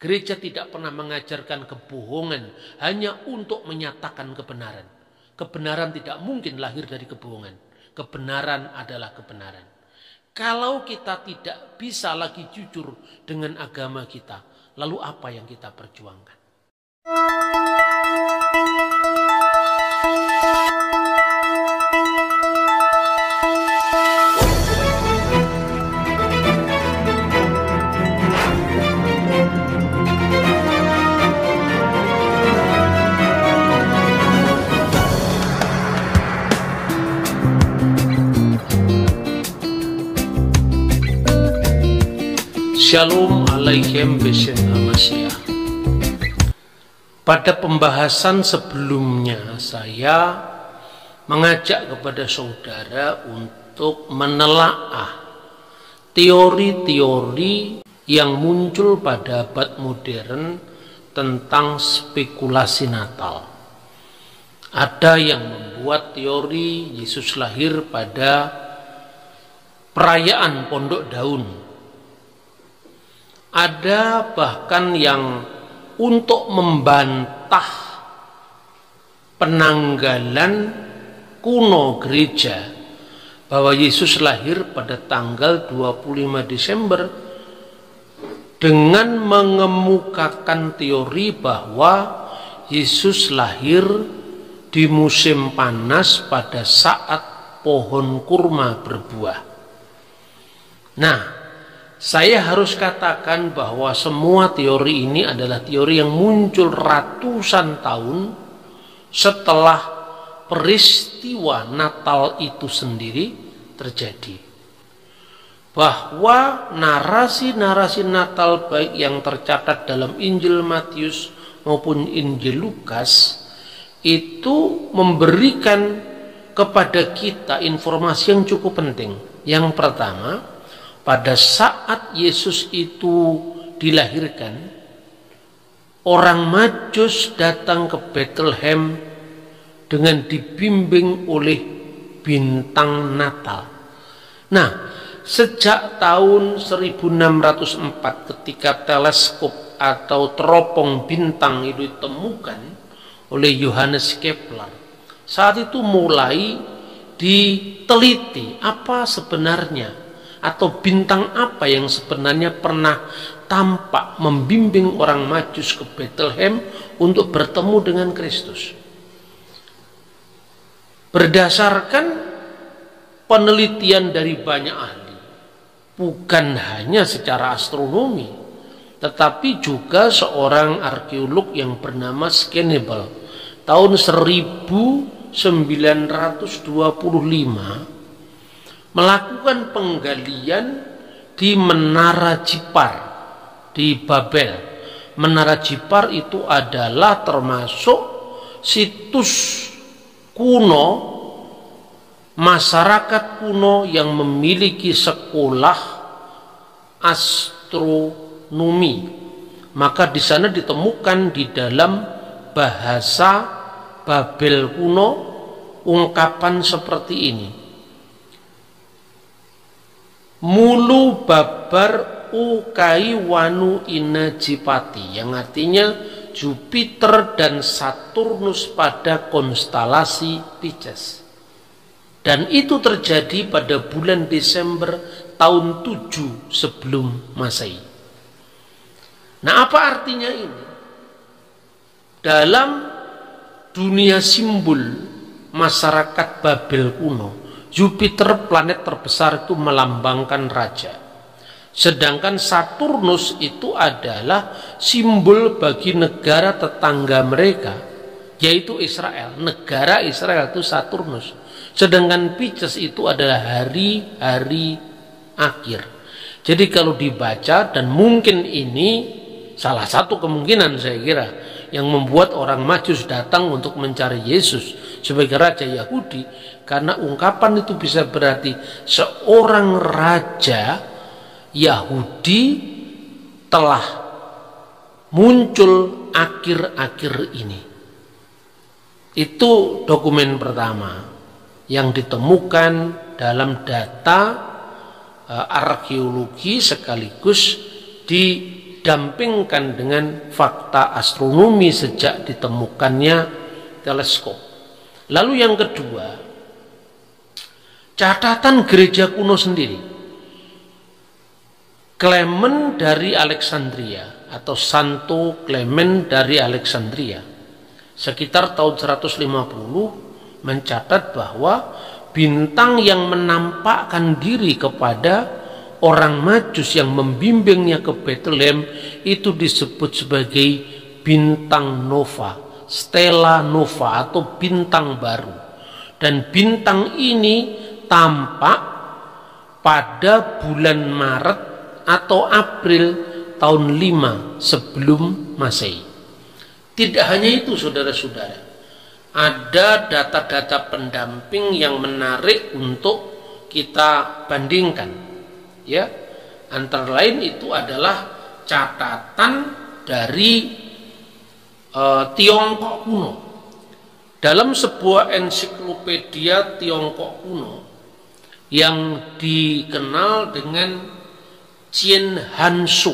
Gereja tidak pernah mengajarkan kebohongan hanya untuk menyatakan kebenaran. Kebenaran tidak mungkin lahir dari kebohongan. Kebenaran adalah kebenaran. Kalau kita tidak bisa lagi jujur dengan agama kita, lalu apa yang kita perjuangkan? Shalom alaikum bismillah. Pada pembahasan sebelumnya saya mengajak kepada saudara untuk menelaah teori-teori yang muncul pada abad modern tentang spekulasi Natal. Ada yang membuat teori Yesus lahir pada perayaan Pondok Daun. Ada bahkan yang untuk membantah penanggalan kuno gereja bahwa Yesus lahir pada tanggal 25 Desember dengan mengemukakan teori bahwa Yesus lahir di musim panas pada saat pohon kurma berbuah. Nah, saya harus katakan bahwa semua teori ini adalah teori yang muncul ratusan tahun setelah peristiwa Natal itu sendiri terjadi. Bahwa narasi-narasi Natal baik yang tercatat dalam Injil Matius maupun Injil Lukas itu memberikan kepada kita informasi yang cukup penting. Yang pertama, pada saat Yesus itu dilahirkan, orang Majus datang ke Betlehem dengan dibimbing oleh bintang Natal. Nah, sejak tahun 1604 ketika teleskop atau teropong bintang itu ditemukan oleh Johannes Kepler, saat itu mulai diteliti apa sebenarnya, atau bintang apa yang sebenarnya pernah tampak membimbing orang Majus ke Betlehem untuk bertemu dengan Kristus. Berdasarkan penelitian dari banyak ahli, bukan hanya secara astronomi, tetapi juga seorang arkeolog yang bernama Schennebel tahun 1925 melakukan penggalian di Menara Jipar di Babel. Menara Jipar itu adalah termasuk situs kuno, masyarakat kuno yang memiliki sekolah astronomi. Maka di sana ditemukan di dalam bahasa Babel kuno ungkapan seperti ini: mulu babar ukai wanu ina jipati, yang artinya Jupiter dan Saturnus pada konstelasi Pisces. Dan itu terjadi pada bulan Desember tahun 7 sebelum Masehi. Nah, apa artinya ini? Dalam dunia simbol masyarakat Babel kuno, Jupiter, planet terbesar, itu melambangkan raja. Sedangkan Saturnus itu adalah simbol bagi negara tetangga mereka, yaitu Israel. Negara Israel itu Saturnus. Sedangkan Pisces itu adalah hari-hari akhir. Jadi kalau dibaca, dan mungkin ini salah satu kemungkinan saya kira yang membuat orang Majus datang untuk mencari Yesus sebagai raja Yahudi, karena ungkapan itu bisa berarti seorang raja Yahudi telah muncul akhir-akhir ini. Itu dokumen pertama yang ditemukan dalam data arkeologi sekaligus di didampingkan dengan fakta astronomi sejak ditemukannya teleskop. Lalu yang kedua, catatan gereja kuno sendiri. Clement dari Alexandria atau Santo Clement dari Alexandria sekitar tahun 150 mencatat bahwa bintang yang menampakkan diri kepada orang Majus yang membimbingnya ke Betlehem itu disebut sebagai bintang nova, stella nova atau bintang baru. Dan bintang ini tampak pada bulan Maret atau April tahun 5 sebelum Masehi. Tidak hanya itu, saudara-saudara, ada data-data pendamping yang menarik untuk kita bandingkan. Ya, antara lain itu adalah catatan dari Tiongkok kuno. Dalam sebuah ensiklopedia Tiongkok kuno yang dikenal dengan Jin Hansu,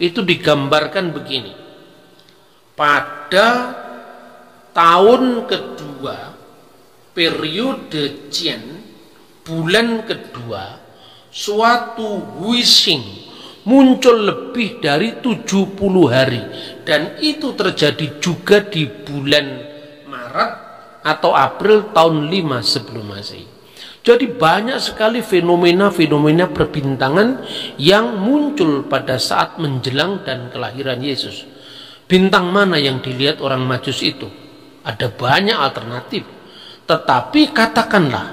itu digambarkan begini. Pada tahun kedua periode Jin, bulan kedua, suatu wishing muncul lebih dari 70 hari. Dan itu terjadi juga di bulan Maret atau April tahun 5 sebelum Masehi. Jadi banyak sekali fenomena-fenomena perbintangan yang muncul pada saat menjelang dan kelahiran Yesus. Bintang mana yang dilihat orang Majus itu? Ada banyak alternatif. Tetapi katakanlah,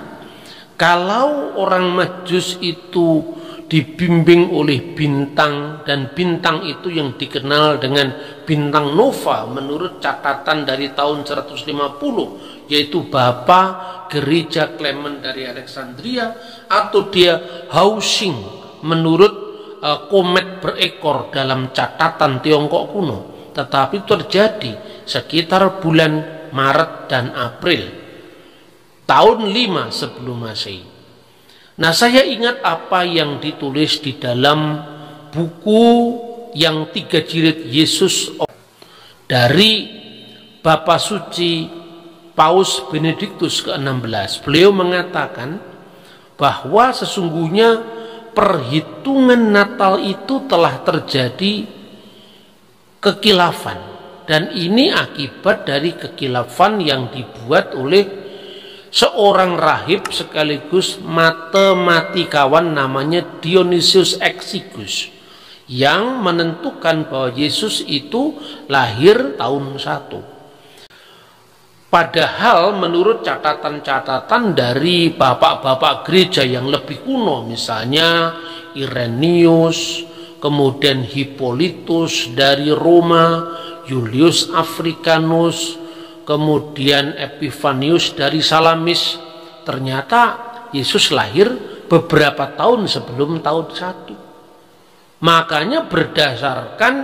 kalau orang Majus itu dibimbing oleh bintang, dan bintang itu yang dikenal dengan bintang nova menurut catatan dari tahun 150, yaitu Bapa Gereja Clement dari Alexandria, atau dia housing menurut komet berekor dalam catatan Tiongkok kuno. Tetapi terjadi sekitar bulan Maret dan April tahun 5 sebelum Masehi. Nah, saya ingat apa yang ditulis di dalam buku yang 3 jilid Yesus dari Bapak Suci Paus Benedictus ke-16. Beliau mengatakan bahwa sesungguhnya perhitungan Natal itu telah terjadi kekilafan, dan ini akibat dari kekilafan yang dibuat oleh seorang rahib sekaligus matematikawan namanya Dionysius Exiguus, yang menentukan bahwa Yesus itu lahir tahun 1. Padahal menurut catatan-catatan dari bapak-bapak gereja yang lebih kuno, misalnya Irenaeus, kemudian Hippolytus dari Roma, Julius Africanus, kemudian Epifanius dari Salamis, ternyata Yesus lahir beberapa tahun sebelum tahun 1. Makanya berdasarkan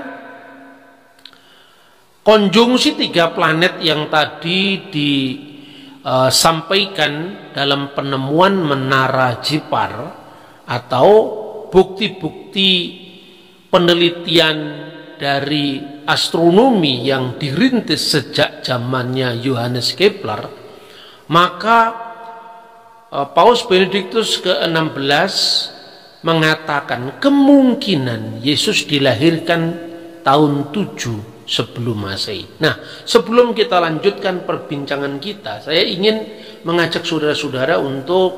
konjungsi 3 planet yang tadi disampaikan dalam penemuan Menara Jipar atau bukti-bukti penelitian dari astronomi yang dirintis sejak zamannya Johannes Kepler, maka Paus Benedictus ke-16 mengatakan kemungkinan Yesus dilahirkan tahun 7 sebelum Masehi. Nah, sebelum kita lanjutkan perbincangan kita, saya ingin mengajak saudara-saudara untuk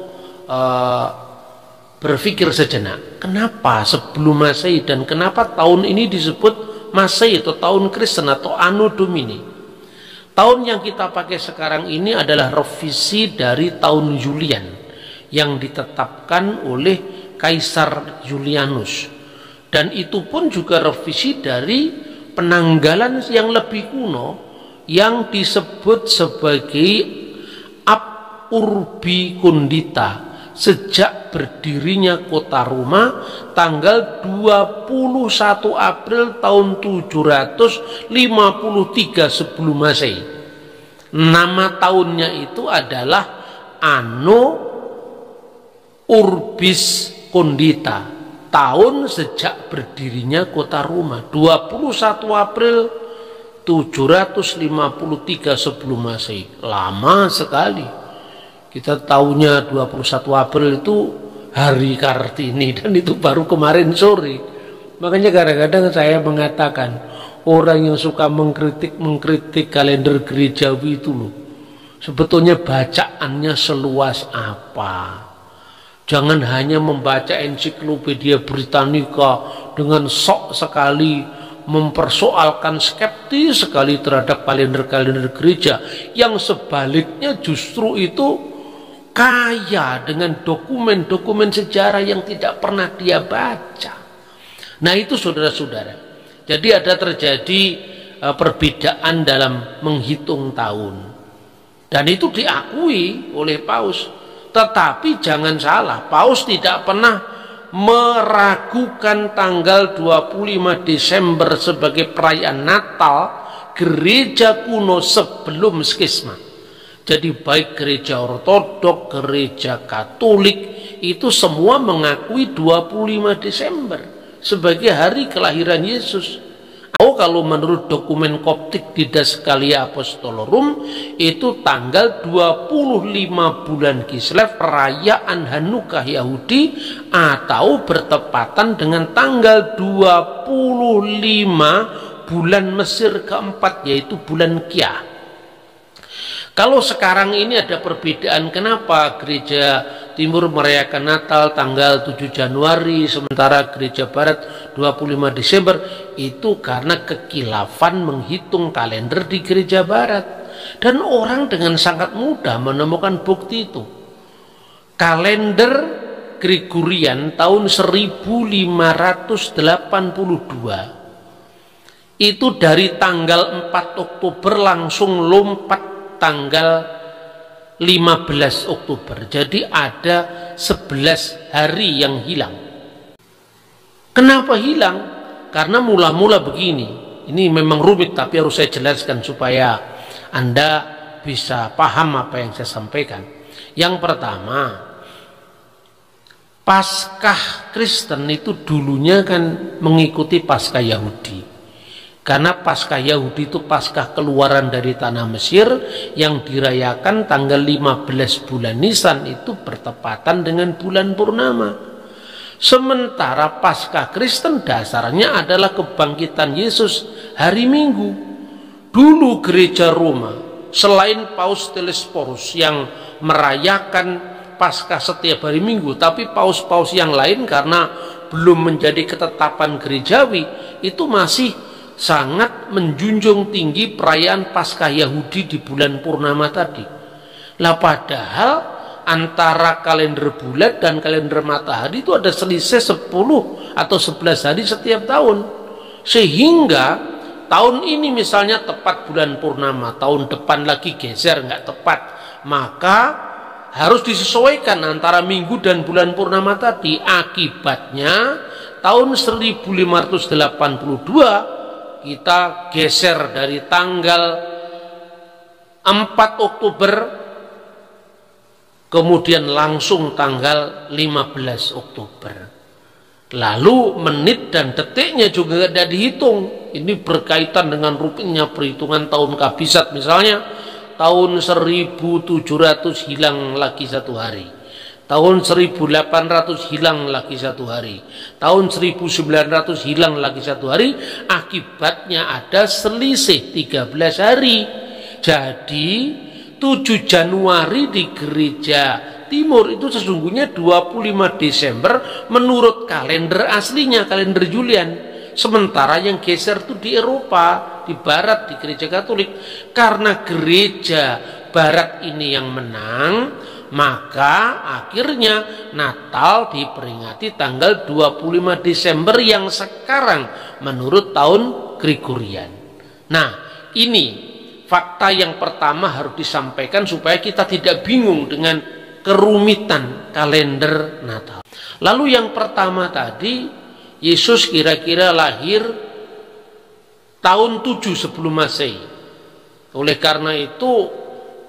berpikir sejenak, kenapa sebelum Masehi dan kenapa tahun ini disebut Masehi atau tahun Kristen atau Anno Domini. Tahun yang kita pakai sekarang ini adalah revisi dari tahun Julian yang ditetapkan oleh Kaisar Julianus, dan itu pun juga revisi dari penanggalan yang lebih kuno yang disebut sebagai Ab Urbi Condita, sejak berdirinya kota Roma tanggal 21 April tahun 753 sebelum Masehi. Nama tahunnya itu adalah Anno Urbis Condita tahun sejak berdirinya kota Roma, 21 April 753 sebelum Masehi. Lama sekali. Kita tahunya 21 April itu hari Kartini, dan itu baru kemarin sore. Makanya kadang-kadang saya mengatakan, orang yang suka mengkritik kalender gerejawi itu loh, sebetulnya bacaannya seluas apa. Jangan hanya membaca ensiklopedia Britannica dengan sok sekali mempersoalkan, skeptis sekali terhadap kalender-kalender gereja, yang sebaliknya justru itu kaya dengan dokumen-dokumen sejarah yang tidak pernah dia baca. Nah itu saudara-saudara. Jadi ada terjadi perbedaan dalam menghitung tahun. Dan itu diakui oleh Paus. Tetapi jangan salah, Paus tidak pernah meragukan tanggal 25 Desember sebagai perayaan Natal gereja kuno sebelum skisma. Jadi baik gereja Ortodok, gereja Katolik, itu semua mengakui 25 Desember sebagai hari kelahiran Yesus. Oh, kalau menurut dokumen Koptik Didaskalia Apostolorum, itu tanggal 25 bulan Kislev, perayaan Hanukkah Yahudi, atau bertepatan dengan tanggal 25 bulan Mesir keempat, yaitu bulan Kiyah. Kalau sekarang ini ada perbedaan, kenapa gereja timur merayakan Natal tanggal 7 Januari sementara gereja barat 25 Desember, itu karena kekilafan menghitung kalender di gereja barat. Dan orang dengan sangat mudah menemukan bukti itu. Kalender Gregorian tahun 1582 itu dari tanggal 4 Oktober langsung lompat tanggal 15 Oktober. Jadi ada 11 hari yang hilang. Kenapa hilang? Karena mula-mula begini. Ini memang rumit tapi harus saya jelaskan supaya Anda bisa paham apa yang saya sampaikan. Yang pertama, Paskah Kristen itu dulunya kan mengikuti Paskah Yahudi. Karena Paskah Yahudi itu Paskah keluaran dari tanah Mesir yang dirayakan tanggal 15 bulan Nisan, itu bertepatan dengan bulan purnama. Sementara Paskah Kristen dasarnya adalah kebangkitan Yesus hari Minggu. Dulu gereja Roma, selain Paus Telesporus yang merayakan Paskah setiap hari Minggu, tapi paus-paus yang lain karena belum menjadi ketetapan gerejawi, itu masih sangat menjunjung tinggi perayaan Paskah Yahudi di bulan purnama tadi. Lah padahal antara kalender bulat dan kalender matahari itu ada selisih 10 atau 11 hari setiap tahun. Sehingga tahun ini misalnya tepat bulan purnama, tahun depan lagi geser nggak tepat. Maka harus disesuaikan antara minggu dan bulan purnama tadi. Akibatnya tahun 1582 kita geser dari tanggal 4 Oktober kemudian langsung tanggal 15 Oktober. Lalu menit dan detiknya juga tidak dihitung. Ini berkaitan dengan rupiahnya perhitungan tahun kabisat, misalnya tahun 1700 hilang lagi satu hari. Tahun 1800 hilang lagi satu hari. Tahun 1900 hilang lagi satu hari. Akibatnya ada selisih 13 hari. Jadi 7 Januari di gereja timur itu sesungguhnya 25 Desember menurut kalender aslinya, kalender Julian. Sementara yang geser itu di Eropa, di barat, di gereja Katolik. Karena gereja barat ini yang menang, maka akhirnya Natal diperingati tanggal 25 Desember yang sekarang menurut tahun Gregorian. Nah, ini fakta yang pertama harus disampaikan supaya kita tidak bingung dengan kerumitan kalender Natal. Lalu yang pertama tadi, Yesus kira-kira lahir tahun 7 sebelum Masehi. Oleh karena itu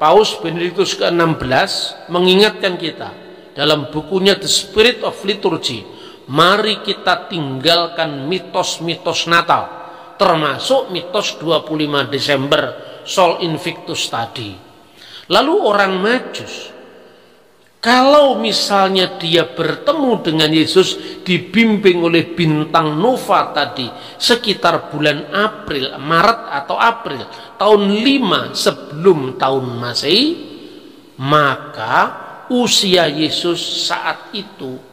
Paus Benedictus ke-16 mengingatkan kita dalam bukunya The Spirit of Liturgy, Mari kita tinggalkan mitos-mitos Natal, termasuk mitos 25 Desember Sol Invictus tadi. Lalu orang Majus, kalau misalnya dia bertemu dengan Yesus dibimbing oleh bintang nova tadi sekitar bulan April, Maret atau April tahun 5 sebelum tahun Masehi, maka usia Yesus saat itu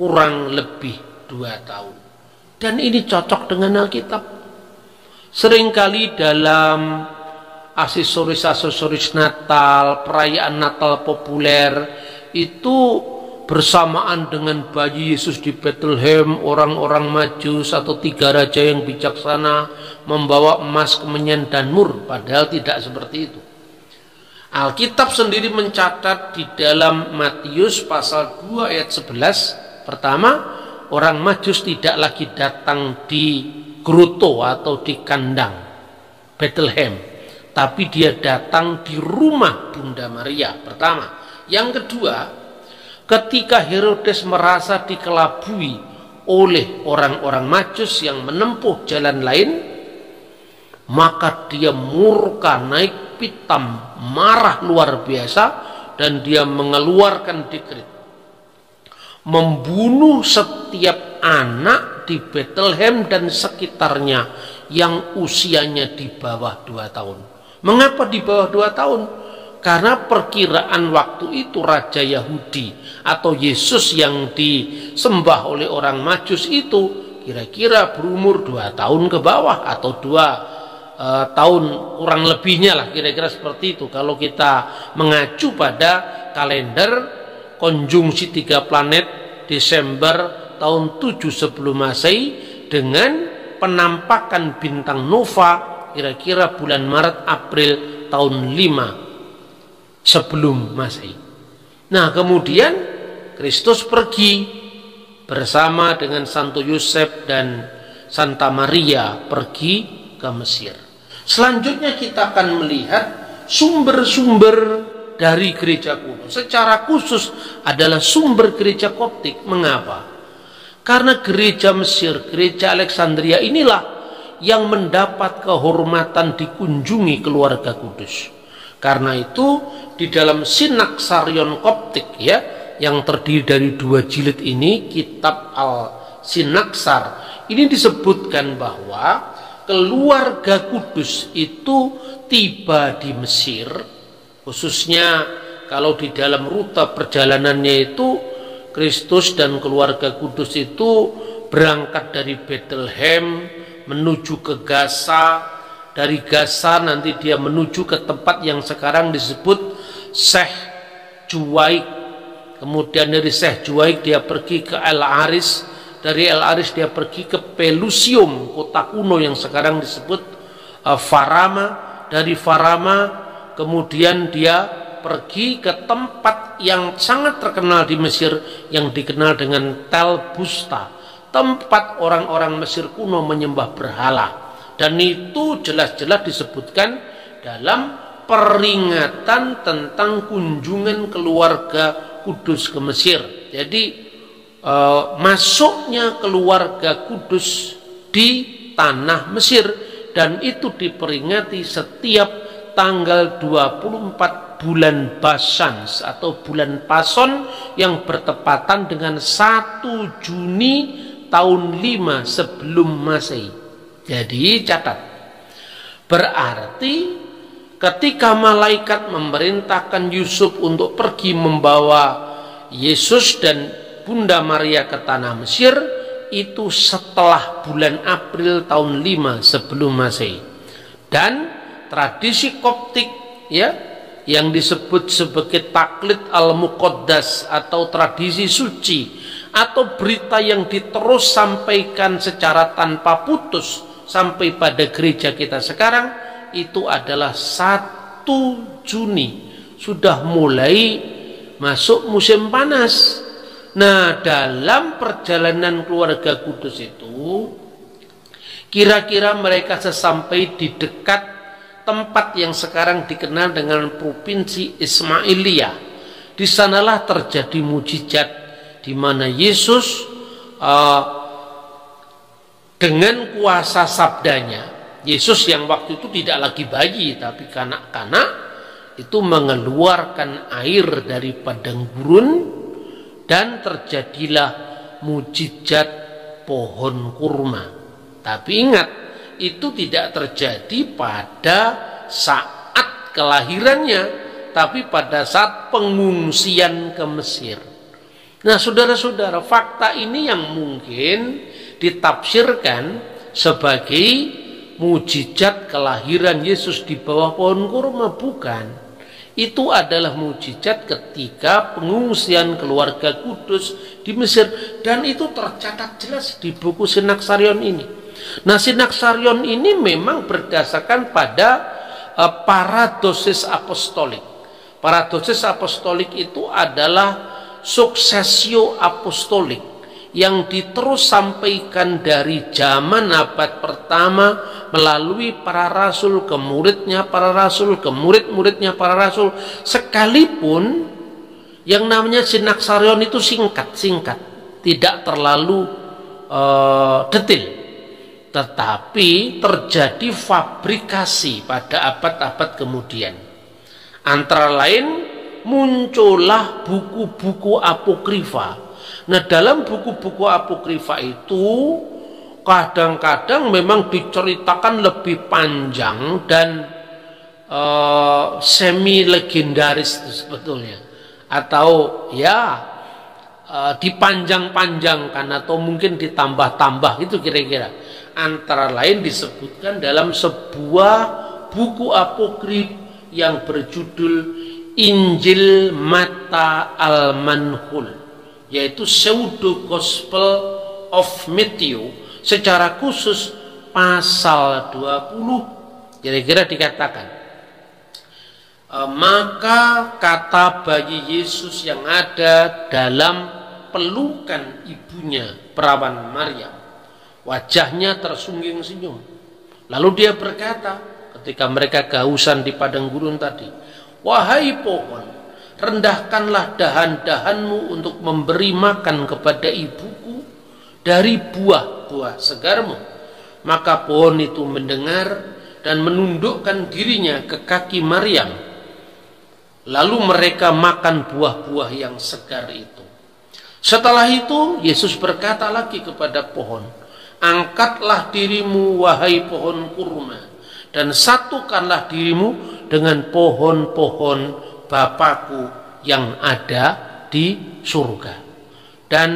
kurang lebih 2 tahun. Dan ini cocok dengan Alkitab. Seringkali dalam aksesoris-aksesoris Natal, perayaan Natal populer, itu bersamaan dengan bayi Yesus di Betlehem, orang-orang Majus atau 3 raja yang bijaksana membawa emas, kemenyan, dan mur. Padahal tidak seperti itu. Alkitab sendiri mencatat di dalam Matius pasal 2 ayat 11, pertama, orang Majus tidak lagi datang di Kruto atau di kandang Betlehem, tapi dia datang di rumah Bunda Maria. Pertama. Yang kedua, ketika Herodes merasa dikelabui oleh orang-orang Majus yang menempuh jalan lain, maka dia murka, naik pitam, marah luar biasa, dan dia mengeluarkan dekret membunuh setiap anak di Betlehem dan sekitarnya yang usianya di bawah 2 tahun. Mengapa di bawah 2 tahun? Karena perkiraan waktu itu Raja Yahudi atau Yesus yang disembah oleh orang Majus itu kira-kira berumur 2 tahun ke bawah atau 2 tahun kurang lebihnya lah, kira-kira seperti itu. Kalau kita mengacu pada kalender konjungsi 3 planet Desember tahun 7 sebelum Masehi dengan penampakan bintang nova kira-kira bulan Maret April tahun 5 sebelum Masehi. Nah, kemudian Kristus pergi bersama dengan Santo Yosef dan Santa Maria pergi ke Mesir. Selanjutnya kita akan melihat sumber-sumber dari gereja kuno. Secara khusus adalah sumber gereja Koptik. Mengapa? Karena gereja Mesir, gereja Alexandria inilah yang mendapat kehormatan dikunjungi keluarga kudus. Karena itu di dalam sinaksarion Koptik ya, yang terdiri dari 2 jilid ini, kitab Al-Sinaksar, ini disebutkan bahwa keluarga kudus itu tiba di Mesir, khususnya kalau di dalam rute perjalanannya itu Kristus dan keluarga kudus itu berangkat dari Betlehem menuju ke Gaza, dari Gaza nanti dia menuju ke tempat yang sekarang disebut Sheikh Zuweid, kemudian dari Sheikh Zuweid dia pergi ke El Aris, dari El Aris dia pergi ke Pelusium, kota kuno yang sekarang disebut Farama, dari Farama kemudian dia pergi ke tempat yang sangat terkenal di Mesir yang dikenal dengan Tel Basta, tempat orang-orang Mesir kuno menyembah berhala. Dan itu jelas-jelas disebutkan dalam peringatan tentang kunjungan keluarga kudus ke Mesir. Jadi masuknya keluarga kudus di tanah Mesir, dan itu diperingati setiap tanggal 24 bulan Bashan atau bulan Pason yang bertepatan dengan 1 Juni tahun 5 sebelum Masehi. Jadi catat, berarti ketika malaikat memerintahkan Yusuf untuk pergi membawa Yesus dan Bunda Maria ke tanah Mesir, itu setelah bulan April tahun 5 sebelum Masehi. Dan tradisi Koptik ya, yang disebut sebagai taklid al-muqaddas atau tradisi suci atau berita yang diterus sampaikan secara tanpa putus sampai pada gereja kita sekarang, itu adalah 1 Juni sudah mulai masuk musim panas. Nah, dalam perjalanan keluarga kudus itu kira-kira mereka sesampai di dekat tempat yang sekarang dikenal dengan provinsi Ismailia. Di sanalah terjadi mujizat di mana Yesus dengan kuasa sabdanya, Yesus yang waktu itu tidak lagi bayi tapi kanak-kanak itu mengeluarkan air dari padang gurun, dan terjadilah mukjizat pohon kurma. Tapi ingat, itu tidak terjadi pada saat kelahirannya, tapi pada saat pengungsian ke Mesir. Nah, saudara-saudara, fakta ini yang mungkin ditafsirkan sebagai mujizat kelahiran Yesus di bawah pohon kurma. Bukan. Itu adalah mujizat ketika pengungsian keluarga kudus di Mesir. Dan itu tercatat jelas di buku Sinaksarion ini. Nah, Sinaksarion ini memang berdasarkan pada paradosis apostolik. Paradosis apostolik itu adalah suksesio apostolik yang diterus sampaikan dari zaman abad pertama melalui para rasul ke muridnya para rasul ke murid-muridnya para rasul, sekalipun yang namanya sinaksarion itu singkat-singkat, tidak terlalu detail, tetapi terjadi fabrikasi pada abad-abad kemudian. Antara lain muncullah buku-buku apokrifa. Nah, dalam buku-buku apokrifa itu kadang-kadang memang diceritakan lebih panjang dan semi legendaris sebetulnya, atau ya dipanjang-panjangkan atau mungkin ditambah-tambah itu kira-kira. Antara lain disebutkan dalam sebuah buku apokrif yang berjudul Injil Mata Al-Manhul, yaitu Pseudo Gospel of Matthew, secara khusus pasal 20 kira-kira dikatakan, maka kata bayi Yesus yang ada dalam pelukan ibunya perawan Maryam, wajahnya tersungging senyum, lalu dia berkata ketika mereka kehausan di padang gurun tadi, wahai pohon, rendahkanlah dahan-dahanmu untuk memberi makan kepada ibuku dari buah-buah segarmu. Maka pohon itu mendengar dan menundukkan dirinya ke kaki Maryam. Lalu mereka makan buah-buah yang segar itu. Setelah itu Yesus berkata lagi kepada pohon, angkatlah dirimu wahai pohon kurma, dan satukanlah dirimu dengan pohon-pohon Bapakku yang ada di surga. Dan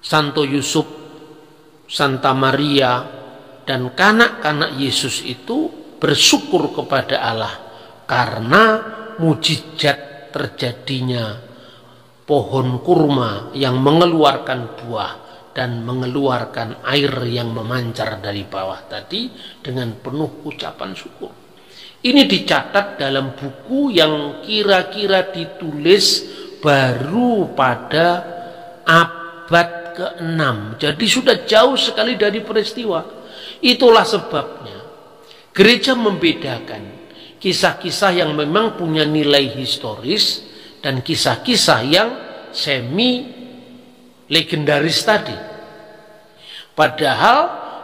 Santo Yusuf, Santa Maria, dan kanak-kanak Yesus itu bersyukur kepada Allah karena mujizat terjadinya pohon kurma yang mengeluarkan buah dan mengeluarkan air yang memancar dari bawah tadi dengan penuh ucapan syukur. Ini dicatat dalam buku yang kira-kira ditulis baru pada abad ke-6. Jadi sudah jauh sekali dari peristiwa. Itulah sebabnya gereja membedakan kisah-kisah yang memang punya nilai historis dan kisah-kisah yang semi legendaris tadi. Padahal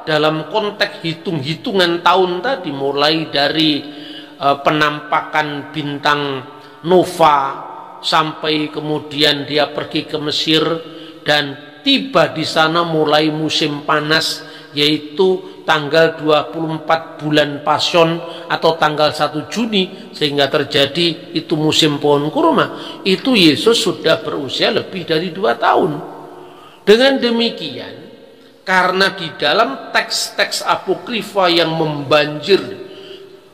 dalam konteks hitung-hitungan tahun tadi, mulai dari penampakan bintang nova sampai kemudian dia pergi ke Mesir dan tiba di sana mulai musim panas, yaitu tanggal 24 bulan Pason atau tanggal 1 Juni sehingga terjadi itu musim pohon kurma. Itu Yesus sudah berusia lebih dari 2 tahun. Dengan demikian, karena di dalam teks-teks apokrifa yang membanjir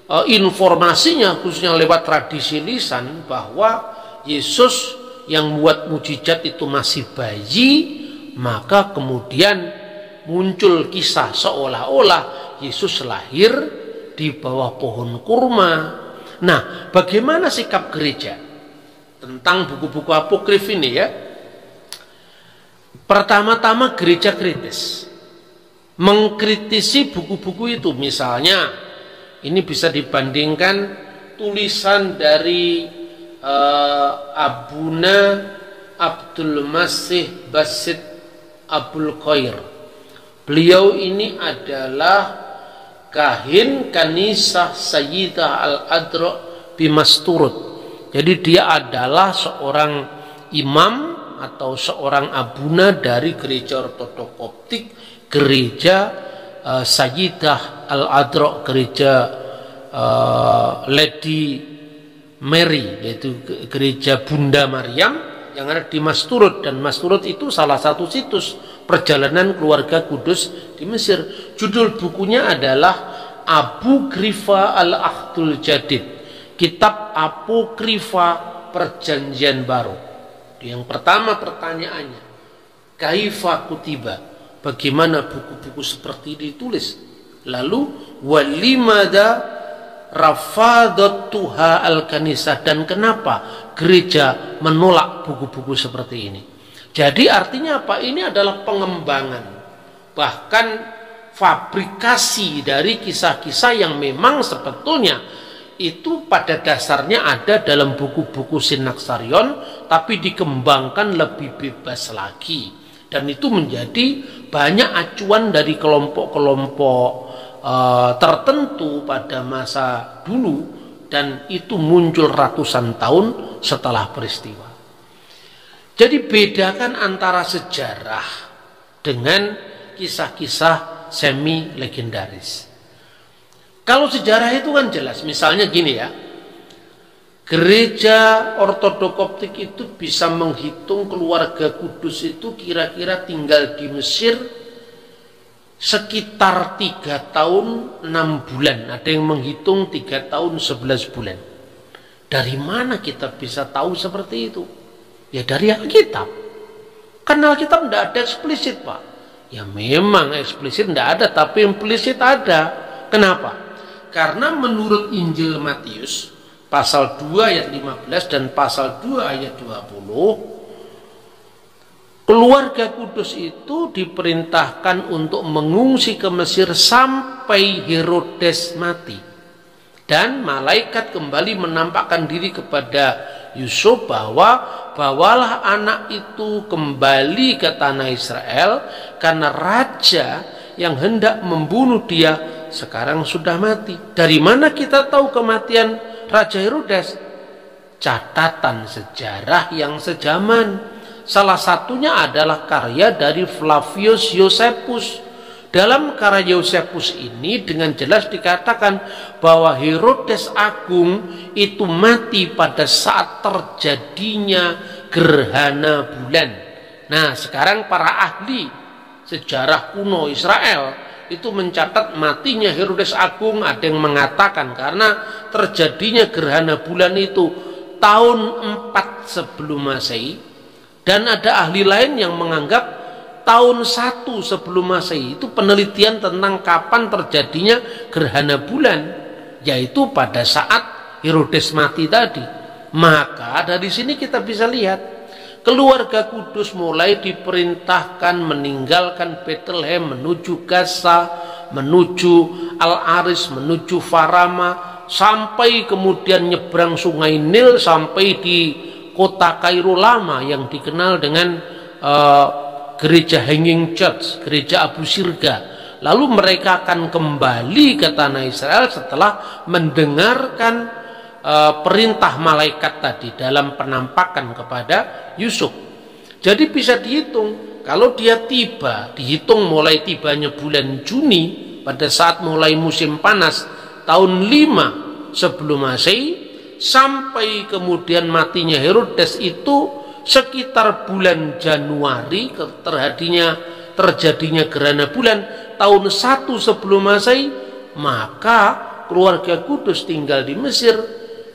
informasinya khususnya lewat tradisi lisan bahwa Yesus yang buat mujizat itu masih bayi, maka kemudian muncul kisah seolah-olah Yesus lahir di bawah pohon kurma. Nah, bagaimana sikap gereja tentang buku-buku apokrif ini ya? Pertama-tama gereja kritis, mengkritisi buku-buku itu. Misalnya ini bisa dibandingkan tulisan dari Abuna Abdul Masih Basit Abul Qoyr. Beliau ini adalah kahin Kanisah Sayyidah Al-Adru' di Mas Turut. Jadi dia adalah seorang imam atau seorang abuna dari gereja ortodok koptik, gereja Sayyidah Al-Adru', gereja Lady Mary, yaitu gereja Bunda Maryam yang ada di Mas Turut. Dan Mas Turut itu salah satu situs perjalanan keluarga kudus di Mesir. Judul bukunya adalah Abu Grifa Al-Ahdul Jadid, Kitab Apokrifa Perjanjian Baru. Yang pertama pertanyaannya, kaifa kutiba, bagaimana buku-buku seperti ini ditulis? Lalu walimada rafadatuha al-kanisah, dan kenapa gereja menolak buku-buku seperti ini? Jadi artinya apa? Ini adalah pengembangan, bahkan fabrikasi dari kisah-kisah yang memang sebetulnya itu pada dasarnya ada dalam buku-buku sinaksarion, tapi dikembangkan lebih bebas lagi. Dan itu menjadi banyak acuan dari kelompok-kelompok tertentu pada masa dulu, dan itu muncul ratusan tahun setelah peristiwa. Jadi bedakan antara sejarah dengan kisah-kisah semi legendaris. Kalau sejarah itu kan jelas, misalnya gini ya, gereja ortodok koptik itu bisa menghitung keluarga kudus itu kira-kira tinggal di Mesir sekitar 3 tahun 6 bulan, ada yang menghitung 3 tahun 11 bulan. Dari mana kita bisa tahu seperti itu? Ya dari Alkitab. Karena Alkitab tidak ada eksplisit, Pak. Ya memang eksplisit tidak ada, tapi implisit ada. Kenapa? Karena menurut Injil Matius pasal 2 ayat 15 dan pasal 2 ayat 20, keluarga kudus itu diperintahkan untuk mengungsi ke Mesir sampai Herodes mati. Dan malaikat kembali menampakkan diri kepada Yusuf bahwa bawalah anak itu kembali ke tanah Israel, karena raja yang hendak membunuh dia sekarang sudah mati. Dari mana kita tahu kematian Raja Herodes? Catatan sejarah yang sejaman. Salah satunya adalah karya dari Flavius Josephus. Dalam karya Josephus ini dengan jelas dikatakan bahwa Herodes Agung itu mati pada saat terjadinya gerhana bulan. Nah, sekarang para ahli sejarah kuno Israel itu mencatat matinya Herodes Agung, ada yang mengatakan karena terjadinya gerhana bulan itu tahun 4 sebelum Masehi. Dan ada ahli lain yang menganggap tahun 1 sebelum Masehi. Itu penelitian tentang kapan terjadinya gerhana bulan, yaitu pada saat Herodes mati tadi. Maka dari sini kita bisa lihat, keluarga kudus mulai diperintahkan meninggalkan Betlehem menuju Gaza, menuju El Aris, menuju Farama, sampai kemudian nyebrang sungai Nil sampai di kota Kairo lama yang dikenal dengan gereja Hanging Church, gereja Abu Sirga. Lalu mereka akan kembali ke tanah Israel setelah mendengarkan perintah malaikat tadi dalam penampakan kepada Yusuf. Jadi bisa dihitung, kalau dia tiba, dihitung mulai tibanya bulan Juni pada saat mulai musim panas tahun 5 sebelum Masehi, sampai kemudian matinya Herodes itu sekitar bulan Januari terjadinya gerhana bulan tahun 1 sebelum Masehi. Maka keluarga kudus tinggal di Mesir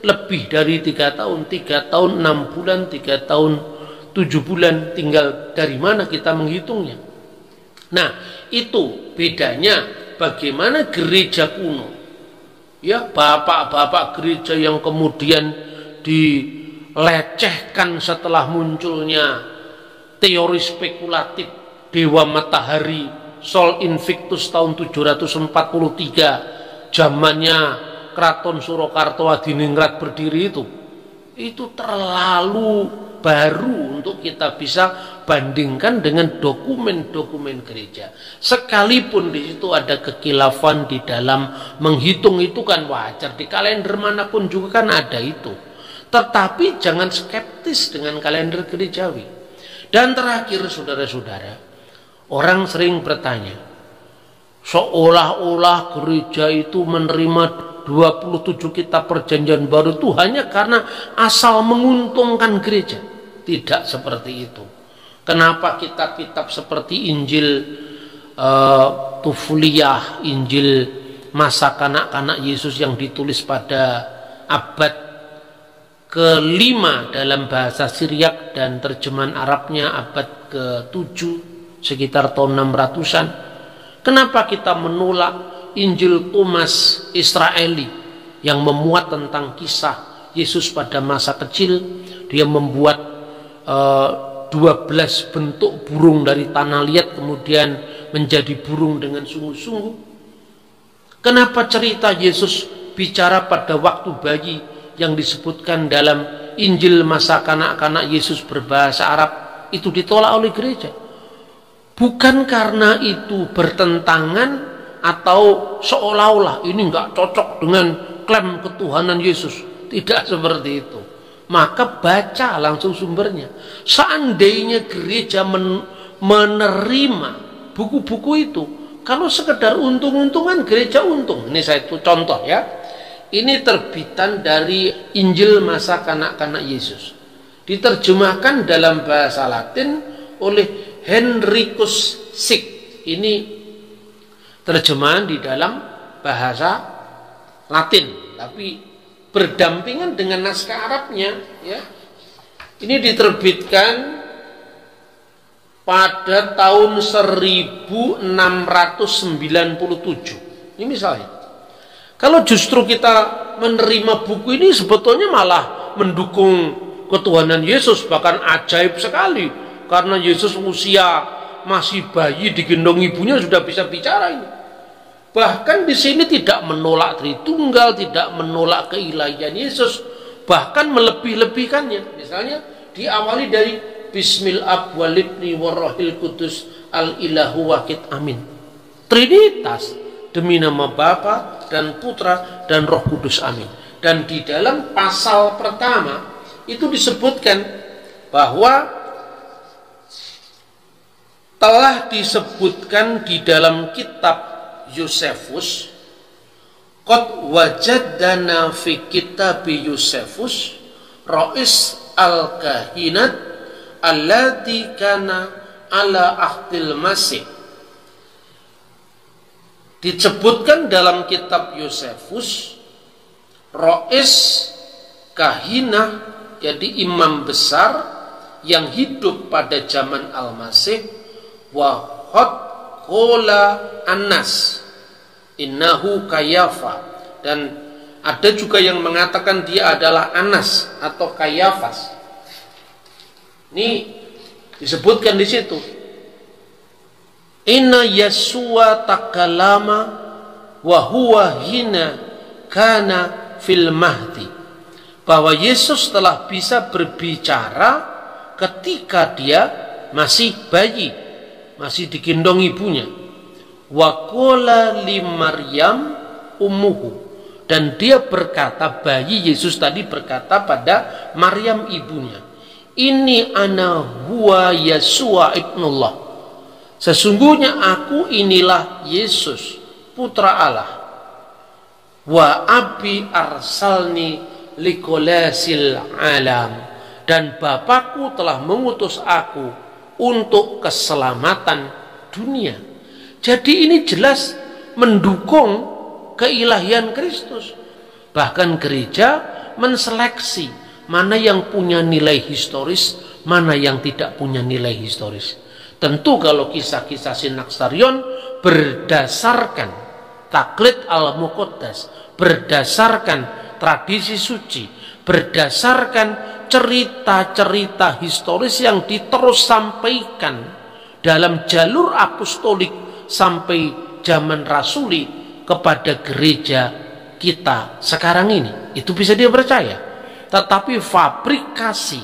lebih dari 3 tahun, 3 tahun 6 bulan, 3 tahun 7 bulan. Tinggal dari mana kita menghitungnya? Nah, itu bedanya bagaimana gereja kuno. Ya, bapak-bapak gereja yang kemudian dilecehkan setelah munculnya teori spekulatif Dewa Matahari, Sol Invictus tahun 743, zamannya Keraton Surakarta Adiningrat berdiri itu terlalu baru untuk kita bisa bandingkan dengan dokumen-dokumen gereja. Sekalipun di situ ada kekhilafan di dalam menghitung itu kan wajar. Di kalender manapun juga kan ada itu. Tetapi jangan skeptis dengan kalender gerejawi. Dan terakhir saudara-saudara, orang sering bertanya, seolah-olah gereja itu menerima 27 kitab perjanjian baru itu hanya karena asal menguntungkan gereja. Tidak seperti itu. Kenapa kitab-kitab seperti Injil Tufliyah, Injil masa kanak-kanak Yesus yang ditulis pada abad ke-5 dalam bahasa Syriak dan terjemahan Arabnya abad ke-7 sekitar tahun 600-an, kenapa kita menolak Injil Thomas Israeli yang memuat tentang kisah Yesus pada masa kecil? Dia membuat 12 bentuk burung dari tanah liat kemudian menjadi burung dengan sungguh-sungguh. Kenapa cerita Yesus bicara pada waktu bayi yang disebutkan dalam Injil masa kanak-kanak Yesus berbahasa Arab itu ditolak oleh gereja? Bukan karena itu bertentangan atau seolah-olah ini nggak cocok dengan klaim ketuhanan Yesus. Tidak seperti itu. Maka baca langsung sumbernya. Seandainya gereja menerima buku-buku itu, kalau sekedar untung-untungan, gereja untung. Ini saya itu contoh ya. Ini terbitan dari Injil masa kanak-kanak Yesus. Diterjemahkan dalam bahasa Latin oleh Henricus Sick. Ini terjemahan di dalam bahasa Latin, tapi berdampingan dengan naskah Arabnya. Ya. Ini diterbitkan pada tahun 1697. Ini misalnya. Kalau justru kita menerima buku ini, sebetulnya malah mendukung ketuhanan Yesus, bahkan ajaib sekali. Karena Yesus usia masih bayi digendong ibunya sudah bisa bicara ini. Bahkan di sini tidak menolak Tritunggal, tidak menolak keilahian Yesus, bahkan melebih-lebihkannya. Misalnya diawali dari Bismillah walibni warohil kudus al ilahu wakit amin. Trinitas, demi nama Bapa dan Putra dan Roh Kudus amin. Dan di dalam pasal pertama itu disebutkan bahwa telah disebutkan di dalam kitab Yosefus, qad wajadana fi kitab Yosefus rais al-kahinat allati kana ala ahdil masih. Disebutkan dalam kitab Yosefus rais kahinah, jadi imam besar yang hidup pada zaman Al-Masih, wa hot kola anas innahu kayafa. Dan ada juga yang mengatakan dia adalah Anas atau Kayafas. Ini disebutkan di situ. Inna Yesua takalama wa huwa hina kana fil mahdi. Bahwa Yesus telah bisa berbicara ketika dia masih bayi, masih digendong ibunya. Wa qala li Maryam ummuhu. Dan dia berkata, bayi Yesus tadi berkata pada Maryam ibunya, ini ana huwa Yesua ibnullah. Sesungguhnya aku inilah Yesus, putra Allah. Wa abi arsalni likolasil alam. Dan Bapakku telah mengutus aku untuk keselamatan dunia. Jadi ini jelas mendukung keilahian Kristus. Bahkan gereja menseleksi mana yang punya nilai historis, mana yang tidak punya nilai historis. Tentu kalau kisah-kisah sinaksarion berdasarkan taklid al-muqaddas, berdasarkan tradisi suci, berdasarkan cerita-cerita historis yang diterus sampaikan dalam jalur apostolik sampai zaman rasuli kepada gereja kita sekarang ini, itu bisa dia percaya. Tetapi fabrikasi,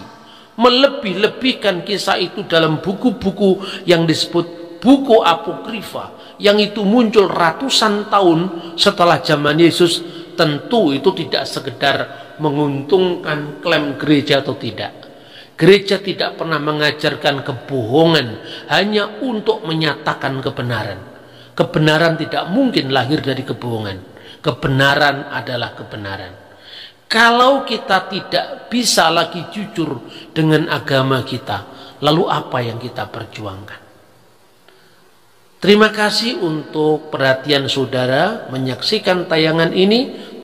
melebih-lebihkan kisah itu dalam buku-buku yang disebut buku apokrifa, yang itu muncul ratusan tahun setelah zaman Yesus. Tentu itu tidak sekedar menguntungkan klaim gereja atau tidak. Gereja tidak pernah mengajarkan kebohongan hanya untuk menyatakan kebenaran. Kebenaran tidak mungkin lahir dari kebohongan. Kebenaran adalah kebenaran. Kalau kita tidak bisa lagi jujur dengan agama kita, lalu apa yang kita perjuangkan? Terima kasih untuk perhatian saudara menyaksikan tayangan ini.